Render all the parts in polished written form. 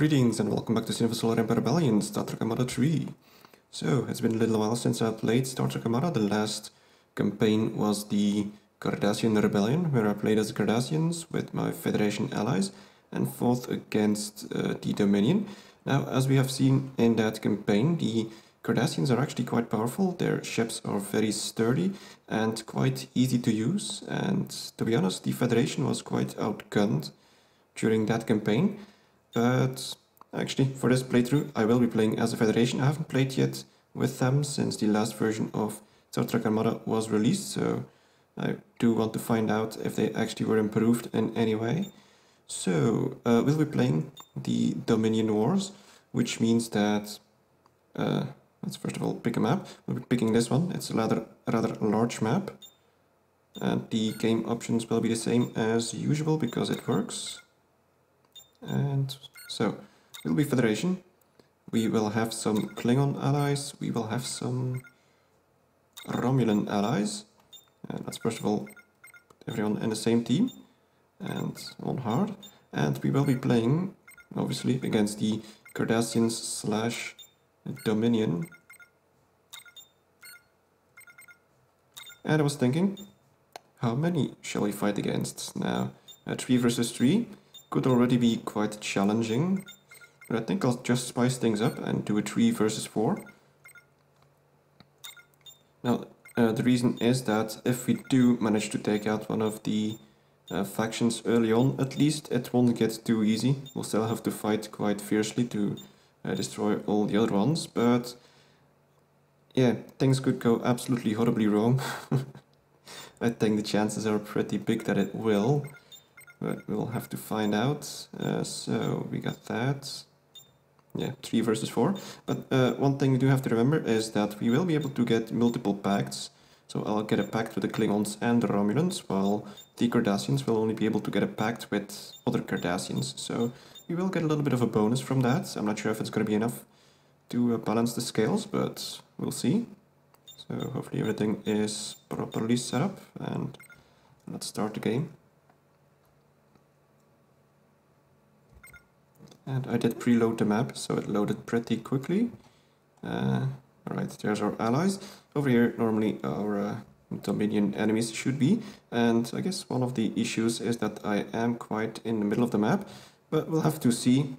Greetings and welcome back to Sins of a Solar Empire: Rebellion, Star Trek Armada 3. So, it's been a little while since I played Star Trek Armada. The last campaign was the Cardassian Rebellion, where I played as the Cardassians with my Federation allies and fought against the Dominion. Now, as we have seen in that campaign, the Cardassians are actually quite powerful. Their ships are very sturdy and quite easy to use. And to be honest, the Federation was quite outgunned during that campaign. But actually, for this playthrough, I will be playing as a Federation. I haven't played yet with them since the last version of Star Trek Armada was released, so I do want to find out if they actually were improved in any way. So, we'll be playing the Dominion Wars, which means that... let's first of all pick a map. We'll be picking this one. It's a rather large map. And the game options will be the same as usual, because it works. And so, it'll be Federation. We will have some Klingon allies, we will have some Romulan allies. And let's first of all put everyone in the same team, and on hard. And we will be playing, obviously, against the Cardassians / Dominion. And I was thinking, how many shall we fight against? Now, 3 versus 3. Could already be quite challenging, but I think I'll just spice things up and do a 3 versus 4. Now, the reason is that if we do manage to take out one of the factions early on, at least it won't get too easy. We'll still have to fight quite fiercely to destroy all the other ones, but yeah, things could go absolutely horribly wrong. I think the chances are pretty big that it will. But we'll have to find out. So we got that. Yeah, 3 versus 4. But one thing we do have to remember is that we will be able to get multiple pacts. So I'll get a pact with the Klingons and the Romulans, while the Cardassians will only be able to get a pact with other Cardassians. So we will get a little bit of a bonus from that. I'm not sure if it's going to be enough to balance the scales, but we'll see. So hopefully everything is properly set up, and let's start the game. And I did preload the map, so it loaded pretty quickly. Alright, there's our allies. Over here, normally our Dominion enemies should be. And I guess one of the issues is that I am quite in the middle of the map. But we'll have to see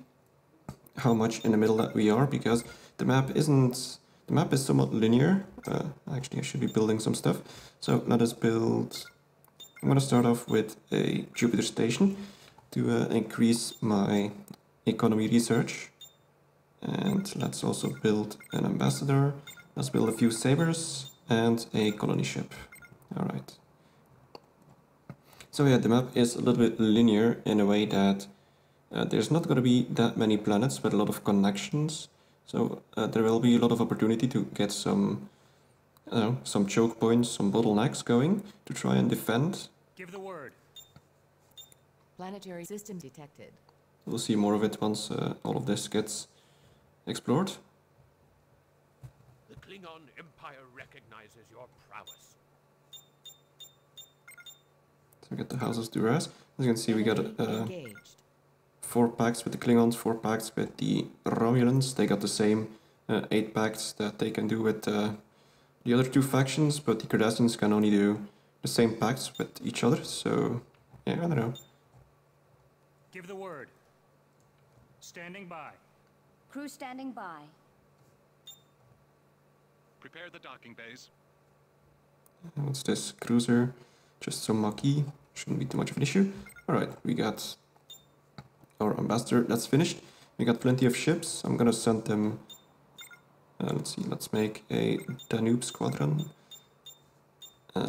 how much in the middle that we are, because the map isn't... The map is somewhat linear. Actually, I should be building some stuff. So let us build... I'm going to start off with a Jupiter station to increase my... economy research, and let's also build an ambassador. Let's build a few sabers and a colony ship. All right. So yeah, the map is a little bit linear in a way that there's not going to be that many planets with a lot of connections. So there will be a lot of opportunity to get some, I don't know, some choke points, some bottlenecks going to try and defend. Give the word. Planetary system detected. We'll see more of it once all of this gets explored. The Klingon Empire recognizes your prowess. So we got the House of Duras. As you can see, we got 4 pacts with the Klingons, 4 pacts with the Romulans. They got the same 8 pacts that they can do with the other 2 factions, but the Cardassians can only do the same pacts with each other. So, yeah, I don't know. Give the word. Standing by. Crew standing by. Prepare the docking bays. What's this? Cruiser. Just some maquis. Shouldn't be too much of an issue. Alright, we got our ambassador. That's finished. We got plenty of ships. I'm gonna send them... let's see, let's make a Danube squadron.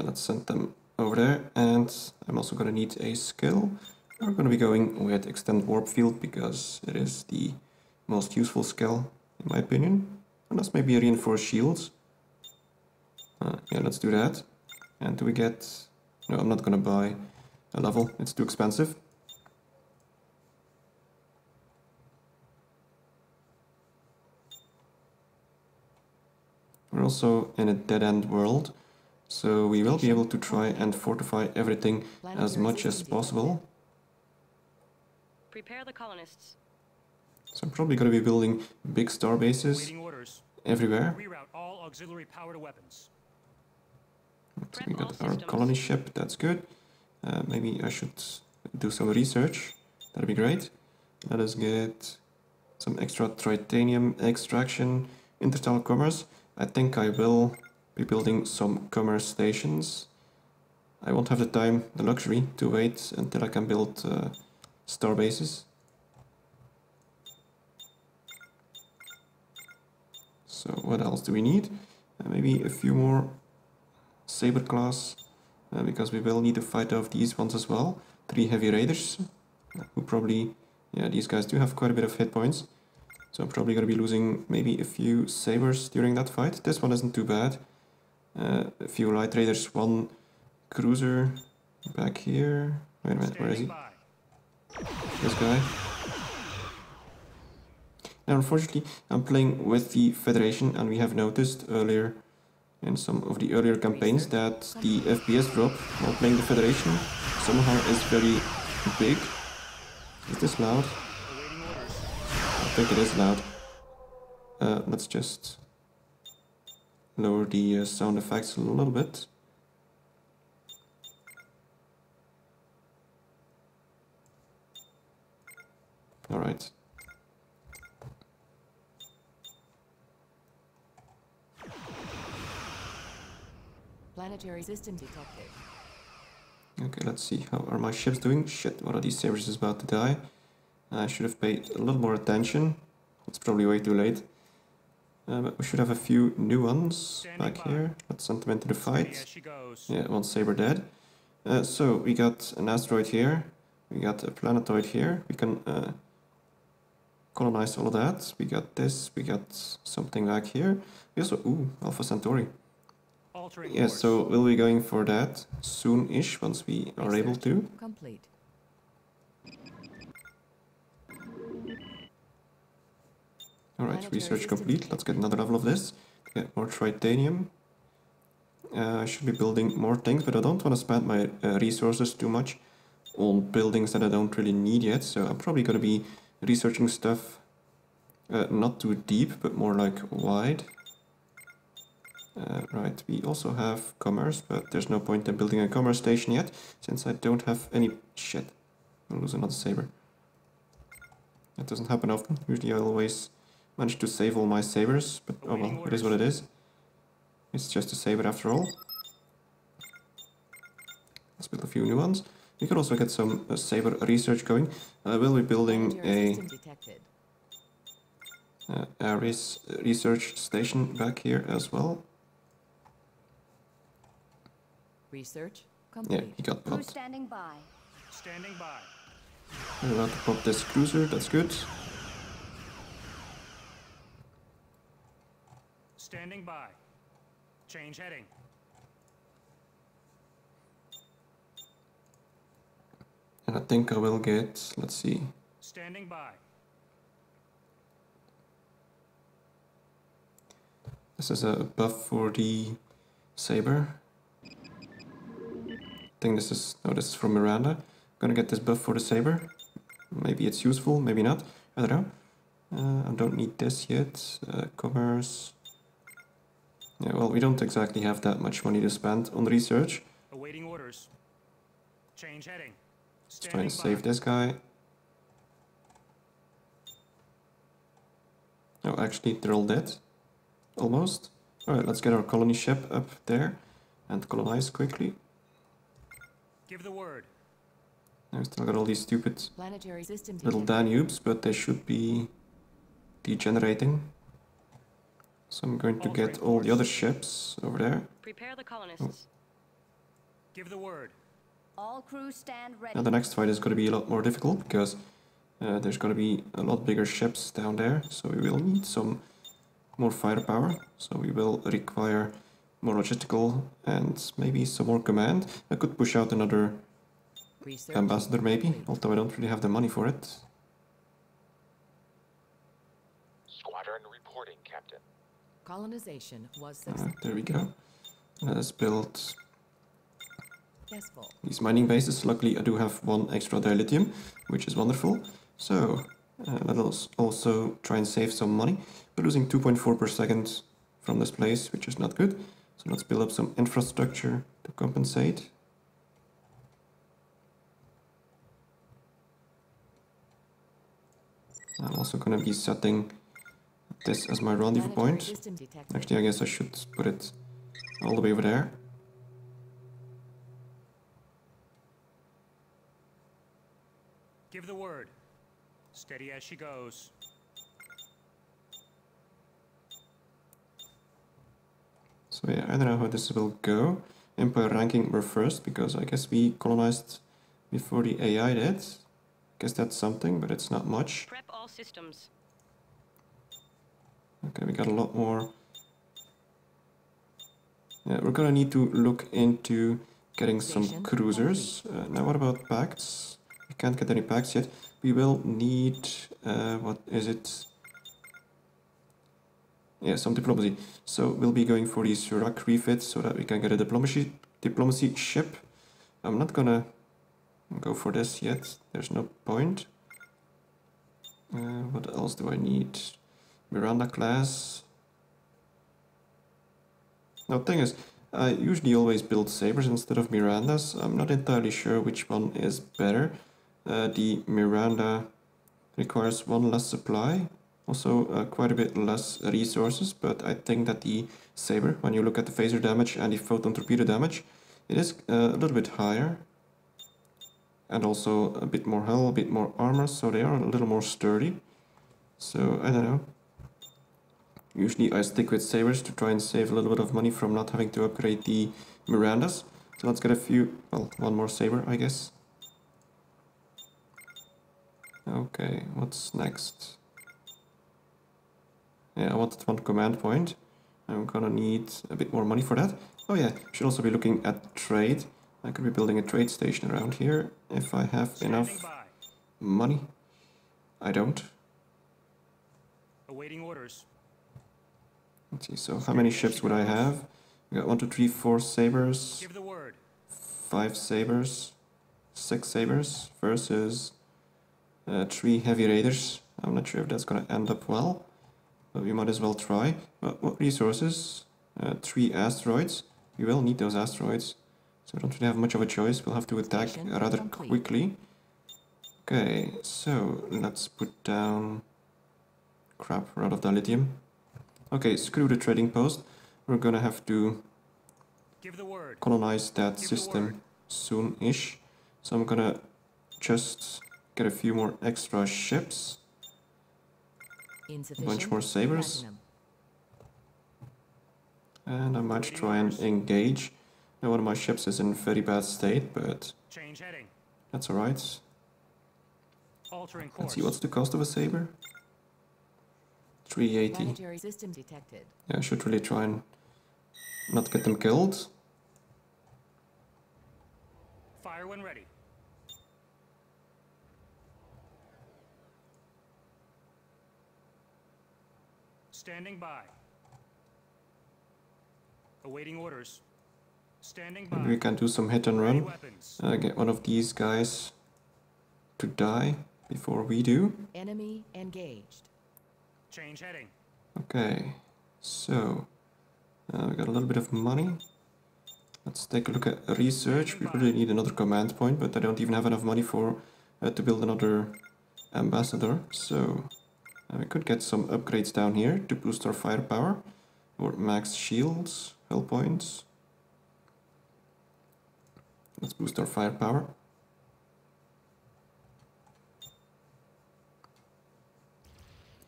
Let's send them over there. And I'm also gonna need a skill. We're going to be going with Extend Warp Field, because it is the most useful skill, in my opinion. Unless maybe a Reinforced Shields. Yeah, let's do that. And do we get... No, I'm not going to buy a level, it's too expensive. We're also in a dead-end world, so we will be able to try and fortify everything as much as possible. Prepare the colonists. So I'm probably going to be building big star bases everywhere. Let's we got our colony ship, that's good. Maybe I should do some research, that'd be great. Let us get some extra tritanium extraction, interstellar commerce. I think I will be building some commerce stations. I won't have the time, the luxury to wait until I can build star bases. So what else do we need? Maybe a few more Saber class, because we will need to fight off these ones as well. 3 heavy raiders, who probably, yeah, these guys do have quite a bit of hit points. So I'm probably going to be losing maybe a few Sabers during that fight. This one isn't too bad. A few light raiders, 1 cruiser back here. Wait a minute, where is he? This guy. Now, unfortunately, I'm playing with the Federation, and we have noticed earlier in some of the earlier campaigns that the FPS drop while playing the Federation somehow is very big. Is this loud? I think it is loud. Let's just lower the sound effects a little bit. All right. Planetary system detected. Okay, let's see, how are my ships doing? Shit, one of these Sabers is about to die. I should have paid a little more attention. It's probably way too late. But we should have a few new ones back here. Let's send them into the fight. Yeah, one Saber dead. So we got an asteroid here. We got a planetoid here. We can colonize all of that. We got this. We got something back here. We also, ooh, Alpha Centauri. Yeah, so we'll be going for that soon-ish, once we are able to. Complete. Alright, research complete. Let's get another level of this. Get more tritanium. I should be building more things, but I don't want to spend my resources too much on buildings that I don't really need yet, so I'm probably going to be researching stuff not too deep, but more like wide. Right, we also have commerce, but there's no point in building a commerce station yet, since I don't have any... Shit, I'll lose another Saber. That doesn't happen often. Usually I always manage to save all my Sabers, but oh well, it is what it is. It's just a Saber after all. Let's build a few new ones. We could also get some Saber research going. I will be building a... Ares research station back here as well. Research complete. Yeah, he got popped. Standing by. We're about to pop this cruiser, that's good. Standing by. Change heading. And I think I will get, let's see. Standing by. This is a buff for the Saber. I think this is, no, this is from Miranda. I'm gonna get this buff for the Saber. Maybe it's useful, maybe not. I don't know. I don't need this yet. Commerce. Yeah, well, we don't exactly have that much money to spend on research. Awaiting orders. Change heading. Let's try and save this guy. Oh, actually, they're all dead. Almost. Alright, let's get our colony ship up there and colonize quickly. Give the word. Now we still got all these stupid little Danubes, but they should be degenerating. So I'm going to get all the other ships over there. Prepare the colonists. Give the word. All crews stand ready. Now the next fight is going to be a lot more difficult because there's going to be a lot bigger ships down there. So we will need some more firepower. So we will require more logistical and maybe some more command. I could push out another ambassador maybe, although I don't really have the money for it. Squadron reporting, Captain. Colonization was successful. There we go. Let's build these mining bases. Luckily I do have 1 extra dilithium, which is wonderful. So That'll also try and save some money, but losing 2.4 per second from this place, which is not good. So let's build up some infrastructure to compensate. I'm also going to be setting this as my rendezvous point. Actually, I guess I should put it all the way over there. Give the word. Steady as she goes. So yeah, I don't know how this will go. Empire ranking, we're first, because I guess we colonized before the AI did. Guess that's something, but it's not much. Prep all systems. Okay, we got a lot more. Yeah, we're gonna need to look into getting some cruisers. Now what about pacts? We can't get any pacts yet. We will need, what is it? Yeah, some diplomacy. So we'll be going for the Surak refit so that we can get a diplomacy ship. I'm not gonna go for this yet, there's no point. What else do I need? Miranda class. Now, thing is, I usually always build Sabers instead of Mirandas. I'm not entirely sure which one is better. The Miranda requires one less supply, also quite a bit less resources, but I think that the Saber, when you look at the phaser damage and the photon torpedo damage, it is a little bit higher. And also a bit more hull, a bit more armor, so they are a little more sturdy. So, I don't know. Usually I stick with Sabers to try and save a little bit of money from not having to upgrade the Mirandas. So let's get a few, well, one more Saber, I guess. Okay, what's next? Yeah, I wanted one command point. I'm gonna need a bit more money for that. Oh yeah, should also be looking at trade. I could be building a trade station around here, if I have enough money. I don't. Awaiting orders. Let's see, so how many ships would I have? We got 1, 2, 3, 4 Sabers. 5 Sabers. 6 Sabers versus 3 Heavy Raiders. I'm not sure if that's gonna end up well, but we might as well try. But what resources? 3 asteroids. We will need those asteroids. So we don't really have much of a choice, we'll have to attack rather quickly. Okay, so let's put down... Crap, we're out of dilithium. Okay, screw the trading post. We're gonna have to colonize that system soon-ish. So I'm gonna just get a few more extra ships. A bunch more sabers. And I might try and engage. Now one of my ships is in very bad state, but that's alright. Let's see, what's the cost of a Saber? 380. Yeah, I should really try and not get them killed. Fire when ready. Standing by. Awaiting orders. Maybe we can do some hit and run, get one of these guys to die before we do. Enemy engaged. Change heading. Okay, so we got a little bit of money. Let's take a look at research. We really need another command point, but I don't even have enough money for to build another ambassador. So we could get some upgrades down here to boost our firepower or max shields, hull points. Let's boost our firepower.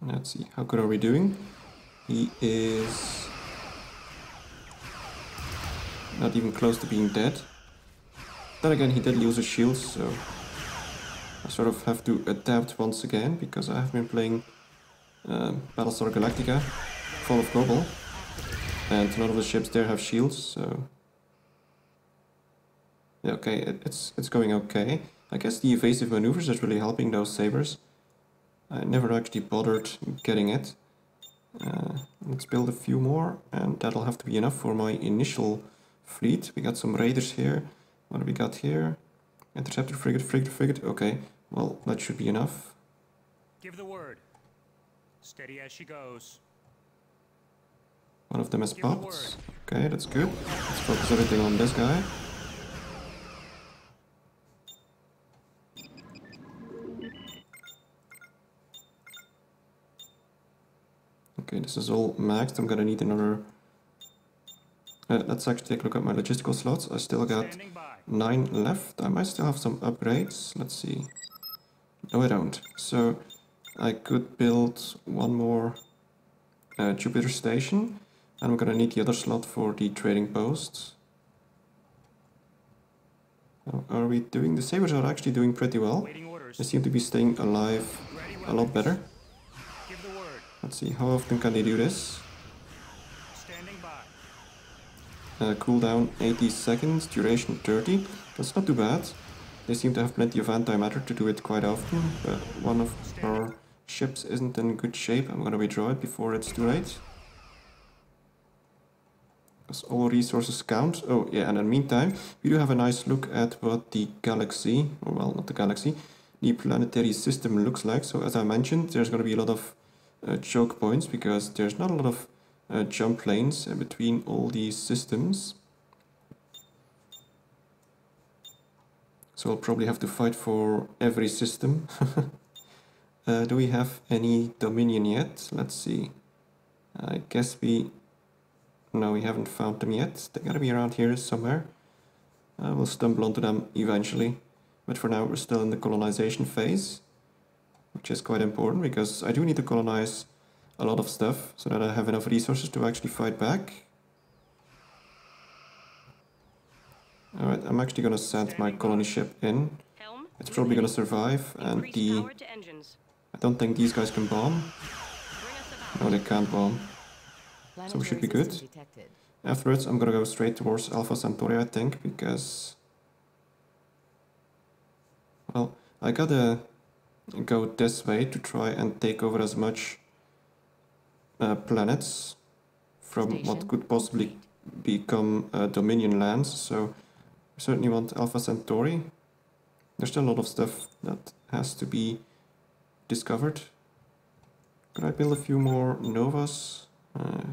Let's see, how good are we doing? He is not even close to being dead. Then again, he did lose his shields, so I sort of have to adapt once again, because I have been playing Battlestar Galactica, Fall of Global, and none of the ships there have shields, so... Yeah, okay, it's going okay. I guess the evasive maneuvers is really helping those sabers. I never actually bothered getting it. Let's build a few more, and that'll have to be enough for my initial fleet. We got some raiders here. What do we got here? Interceptor frigate, okay. Well, that should be enough. Give the word. Steady as she goes. One of them has popped. Okay, that's good. Let's focus everything on this guy. Okay, this is all maxed. I'm gonna need another... let's actually take a look at my logistical slots. I still got 9 left. I might still have some upgrades. Let's see. No, I don't. So I could build one more Jupiter station. And I'm gonna need the other slot for the trading posts. How are we doing? The Sabers are actually doing pretty well. They seem to be staying alive a lot better. Let's see, how often can they do this? Cooldown 80 seconds, duration 30. That's not too bad. They seem to have plenty of antimatter to do it quite often, but one of our ships isn't in good shape. I'm gonna withdraw it before it's too late. Because all resources count. Oh yeah, and in the meantime, we do have a nice look at what the galaxy, or well, not the galaxy, the planetary system looks like. So as I mentioned, there's gonna be a lot of choke points because there's not a lot of jump lanes in between all these systems. So I'll probably have to fight for every system. Do we have any Dominion yet? Let's see. I guess we... No, we haven't found them yet. They gotta be around here somewhere. We'll stumble onto them eventually. But for now we're still in the colonization phase, which is quite important because I do need to colonize a lot of stuff so that I have enough resources to actually fight back. Alright, I'm actually gonna send my colony ship in. It's probably gonna survive, and the... I don't think these guys can bomb. No, they can't bomb. So we should be good. Afterwards, I'm gonna go straight towards Alpha Centauri, I think, because... Well, I gotta go this way to try and take over as much planets from what could possibly become Dominion lands, so we certainly want Alpha Centauri. There's still a lot of stuff that has to be discovered. Could I build a few more Novas?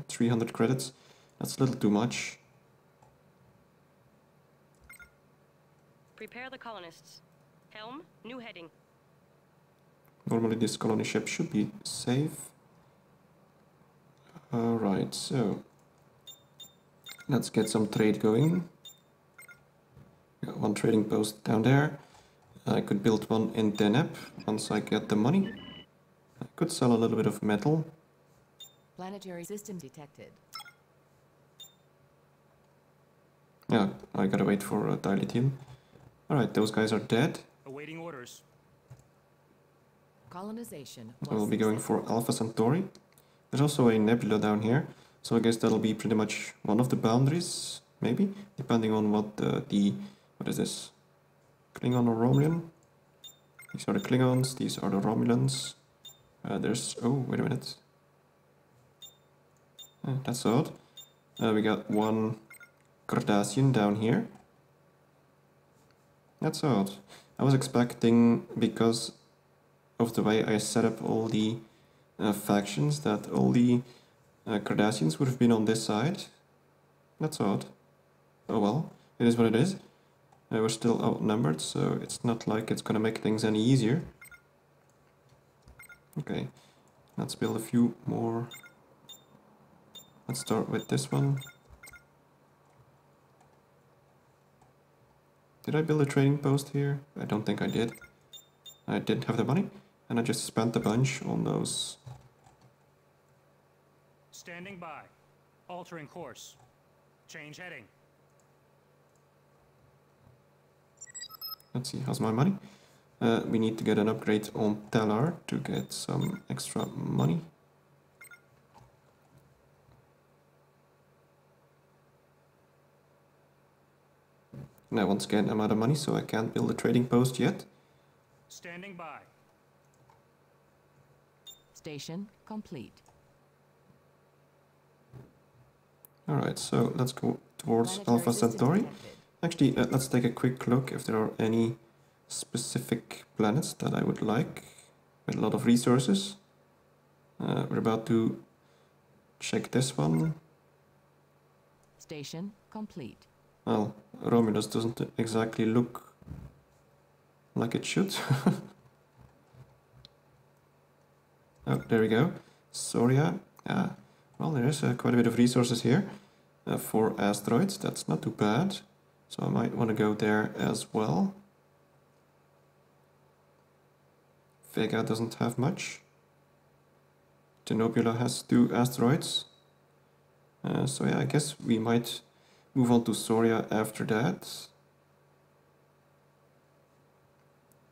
300 credits, that's a little too much. Prepare the colonists. Helm, new heading. Normally this colony ship should be safe. Alright, so let's get some trade going. Got one trading post down there. I could build one in Deneb once I get the money. I could sell a little bit of metal. Planetary system detected. Yeah, I gotta wait for Dilithium. Alright, those guys are dead. Awaiting orders. Colonization. We'll be going for Alpha Centauri. There's also a nebula down here, so I guess that'll be pretty much one of the boundaries, maybe, depending on what the... what is this? Klingon or Romulan? These are the Klingons, these are the Romulans. There's... oh, wait a minute. That's odd. We got one Cardassian down here. That's odd. I was expecting, because of the way I set up all the... factions, that all the Cardassians would have been on this side. That's odd. Oh well, it is what it is. We're still outnumbered, so it's not like it's gonna make things any easier. Okay, let's build a few more. Let's start with this one. Did I build a trading post here? I don't think I did. I didn't have the money. And I just spent a bunch on those. Standing by. Altering course. Change heading. Let's see, how's my money? We need to get an upgrade on Tellar to get some extra money. Now, once again, I'm out of money, so I can't build a trading post yet. Standing by. Station complete. Alright, so let's go towards Alpha Centauri. Actually, let's take a quick look if there are any specific planets that I would like. with a lot of resources. We're about to check this one. Station complete. Well, Romulus doesn't exactly look like it should. Oh, there we go. Sauria. Well, there is quite a bit of resources here. 4 asteroids, that's not too bad. So I might want to go there as well. Vega doesn't have much. Genobula has 2 asteroids. So yeah, I guess we might move on to Sauria after that.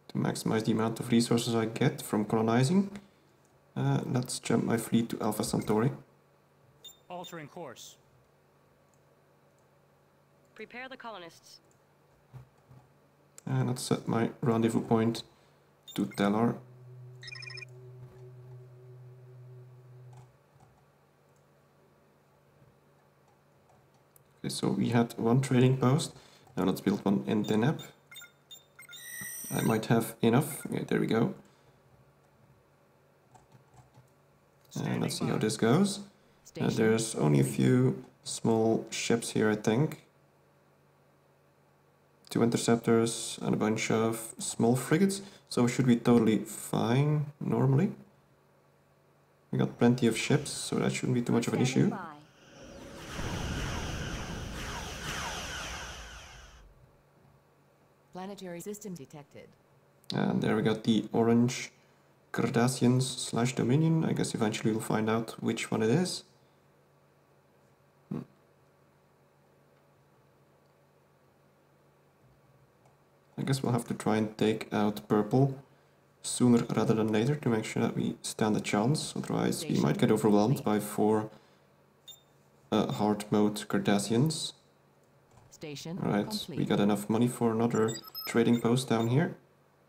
To maximize the amount of resources I get from colonizing. Let's jump my fleet to Alpha Centauri. Altering course. Prepare the colonists. And let's set my rendezvous point to Tellar. Okay, so we had 1 trading post. Now let's build one in Deneb. I might have enough. Okay, there we go. And let's see how this goes. There's only a few small ships here, I think. 2 interceptors and a bunch of small frigates. So we should be totally fine, normally. We got plenty of ships, so that shouldn't be too much of an issue. Planetary system detected. And there we got the orange Cardassians/Dominion. I guess eventually we'll find out which one it is. I guess we'll have to try and take out purple sooner rather than later to make sure that we stand a chance. Otherwise we might get overwhelmed by 4 hard mode Cardassians. Alright, we got enough money for another trading post down here,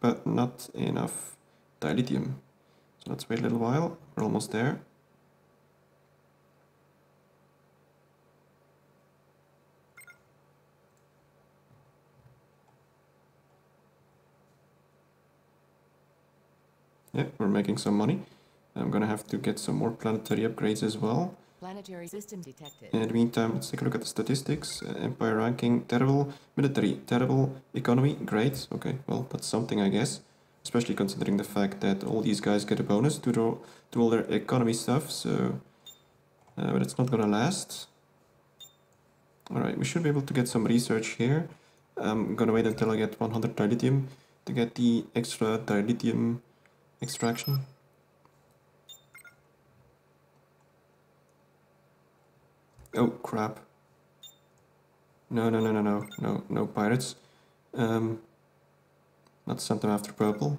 but not enough Dilithium. So let's wait a little while, we're almost there. Yeah, we're making some money. I'm gonna have to get some more planetary upgrades as well. Planetary system detected. In the meantime, let's take a look at the statistics. Empire ranking, terrible. Military, terrible. Economy, great. Okay, well, that's something, I guess. Especially considering the fact that all these guys get a bonus to all their economy stuff, so... but it's not gonna last. Alright, we should be able to get some research here. I'm gonna wait until I get 100 dilithium to get the extra dilithium extraction. Oh, crap. No pirates. Let's send them after purple.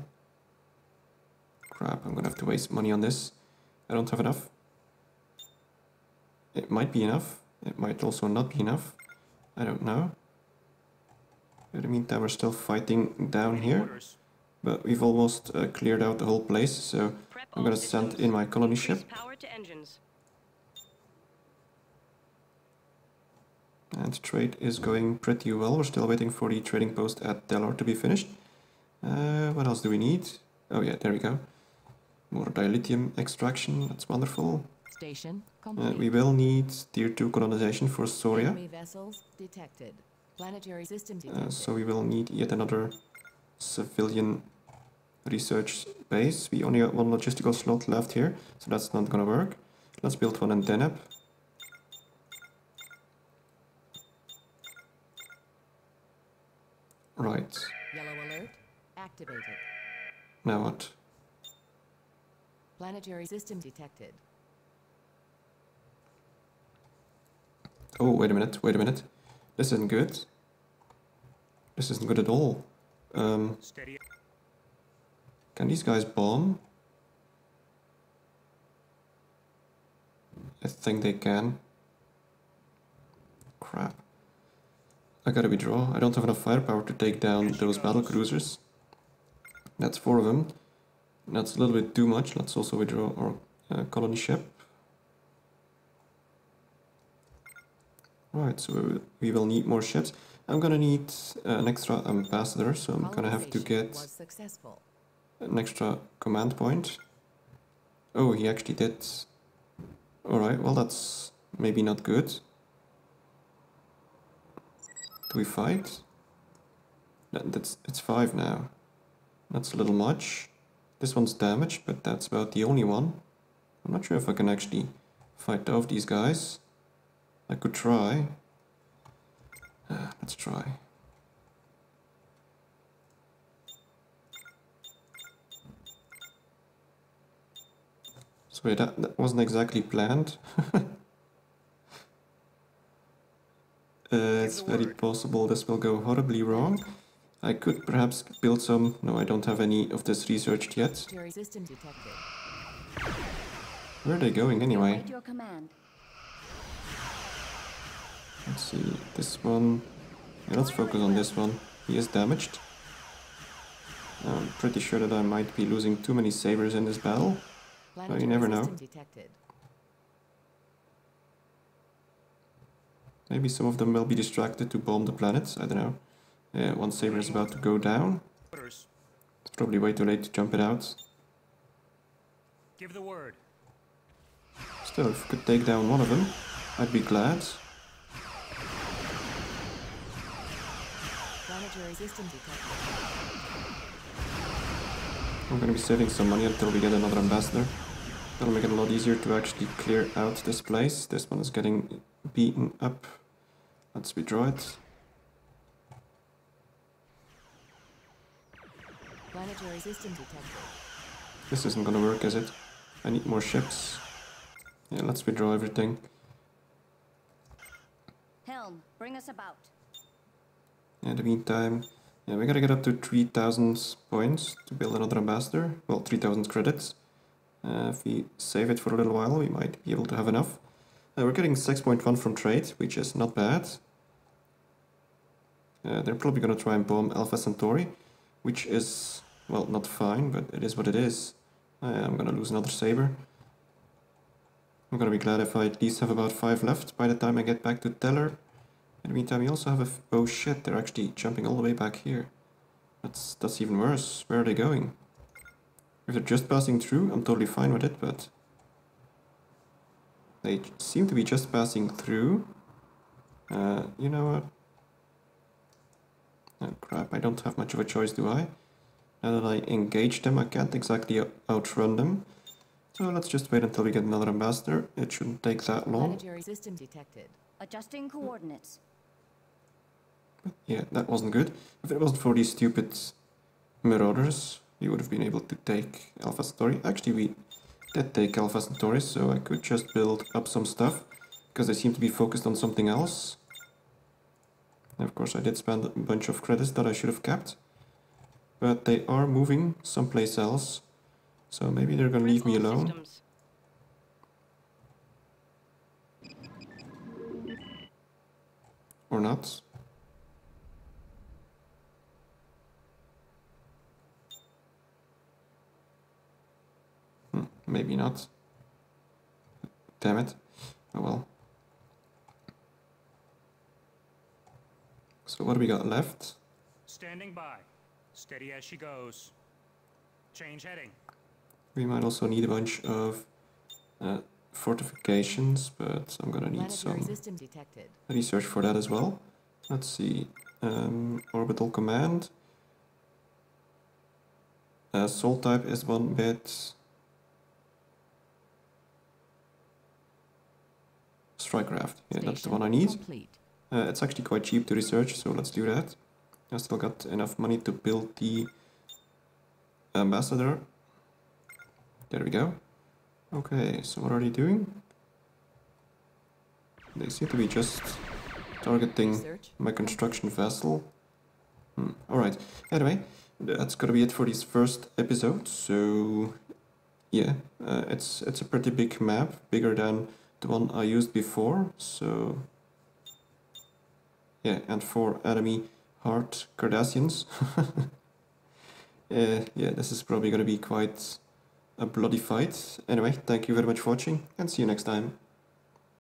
Crap, I'm gonna have to waste money on this. I don't have enough. It might be enough. It might also not be enough. I don't know. In the meantime, we're still fighting down here. But we've almost cleared out the whole place, so I'm gonna send in my colony ship. And trade is going pretty well. We're still waiting for the trading post at Tellar to be finished. What else do we need? Oh yeah, there we go. More dilithium extraction, that's wonderful. Station complete. We will need tier 2 colonization for Sauria. Vessels detected. Planetary system detected. So we will need yet another civilian research base. We only got 1 logistical slot left here, so that's not gonna work. Let's build one in Deneb. Right. Yellow alert. Activated. Now what? Planetary system detected. Oh, wait a minute. This isn't good. This isn't good at all. Can these guys bomb? I think they can. Crap. I gotta withdraw. I don't have enough firepower to take down those battle cruisers. That's 4 of them. That's a little bit too much. Let's also withdraw our colony ship. Right, so we will need more ships. I'm gonna need an extra ambassador, so I'm gonna have to get an extra command point. Oh, he actually did. Alright, well that's maybe not good. Do we fight? It's 5 now. That's a little much. This one's damaged, but that's about the only one. I'm not sure if I can actually fight off these guys. I could try. Let's try. So that wasn't exactly planned. It's very possible this will go horribly wrong. I could perhaps build some... No, I don't have any of this researched yet. Where are they going anyway? Let's see, this one... Yeah, let's focus on this one. He is damaged. I'm pretty sure that I might be losing too many sabers in this battle. But you never know. Maybe some of them will be distracted to bomb the planets, I don't know. One saber is about to go down. It's probably way too late to jump it out. Give the word. Still, if we could take down one of them, I'd be glad. I'm gonna be saving some money until we get another ambassador. That'll make it a lot easier to actually clear out this place. This one is getting beaten up. Let's withdraw it. Planetary system detected. This isn't gonna work, is it? I need more ships. Yeah, let's withdraw everything. Helm, bring us about. In the meantime, yeah, we gotta get up to 3,000 points to build another ambassador. Well, 3,000 credits. If we save it for a little while, we might be able to have enough. We're getting 6.1 from trade, which is not bad. They're probably gonna try and bomb Alpha Centauri, which is... well, not fine, but it is what it is. I'm gonna lose another saber. I'm gonna be glad if I at least have about 5 left by the time I get back to Tellar. In the meantime, we also have a... oh shit, they're actually jumping all the way back here. That's even worse. Where are they going? If they're just passing through, I'm totally fine with it, but... they seem to be just passing through. You know what? Oh crap, I don't have much of a choice, do I? Now that I engage them, I can't exactly outrun them. So let's just wait until we get another ambassador. It shouldn't take that long. Planetary system detected. Adjusting coordinates. Yeah, that wasn't good. If it wasn't for these stupid marauders, we would have been able to take Alpha Centauri. Actually, we did take Alpha Centauri, so I could just build up some stuff, because they seem to be focused on something else. And of course, I did spend a bunch of credits that I should have kept. But they are moving someplace else, so maybe they're gonna leave me alone. Systems. Or not. Maybe not. Damn it. Oh well. So what do we got left? Standing by. Steady as she goes. Change heading. We might also need a bunch of fortifications, but I'm gonna need some research for that as well. Let's see. Orbital command. Soul type is 1 bit. Strikecraft. Yeah, that's the one I need. It's actually quite cheap to research, so let's do that. I still got enough money to build the ambassador. There we go. Okay, so what are they doing? They seem to be just targeting my construction vessel. Alright, anyway, that's gonna be it for this first episode. So yeah, it's a pretty big map, bigger than the one I used before. So yeah, and for enemy hard Cardassians. Yeah, this is probably gonna be quite a bloody fight. Anyway, thank you very much for watching, and see you next time.